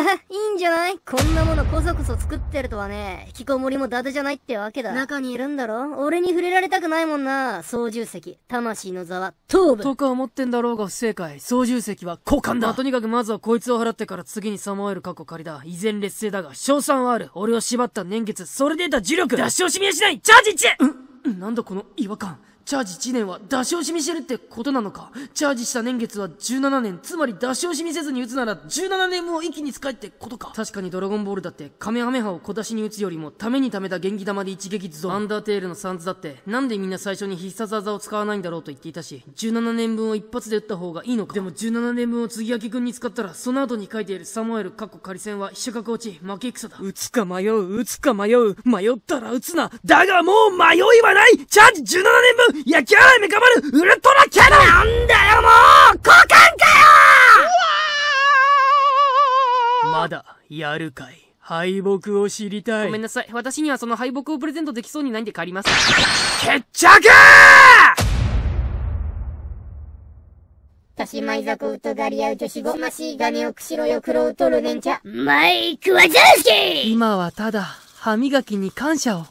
いいんじゃない？こんなものこそこそ作ってるとはね、引きこもりも伊達じゃないってわけだ。中にいるんだろ？俺に触れられたくないもんな。操縦席、魂の座は頭部とか思ってんだろうが不正解。操縦席は交換だ。まあ、とにかくまずはこいつを払ってから次にサモエル過去仮だ。依然劣勢だが、賞賛はある。俺を縛った年月、それで得た呪力、出し惜しみはしない。チャージ 1！ なんだこの違和感。チャージ1年は出し惜しみしてるってことなのか。チャージした年月は17年、つまり出し惜しみせずに打つなら17年も一気に使えってことか。確かにドラゴンボールだってカメハメハを小出しに打つよりもためにためた元気玉で一撃ズドン。アンダーテールのサンズだってなんでみんな最初に必殺技を使わないんだろうと言っていたし、17年分を一発で打った方がいいのか。でも17年分を継ぎ明け君に使ったら、その後に書いているサモエルかっこ仮戦は飛車角落ち負け戦だ。打つか迷う、打つか迷う、迷ったら打つな。だがもう迷いはない。チャージ17年分焼き払いめかまるウルトラキャノン。なんだよもう交換かよ。まだやるかい、敗北を知りたい。ごめんなさい、私にはその敗北をプレゼントできそうにないんで借ります。決着。多子埋蔵を疑り合う女子ごましい金をくしろよ黒を取るねんちゃマイクはジャーシー。今はただ歯磨きに感謝を。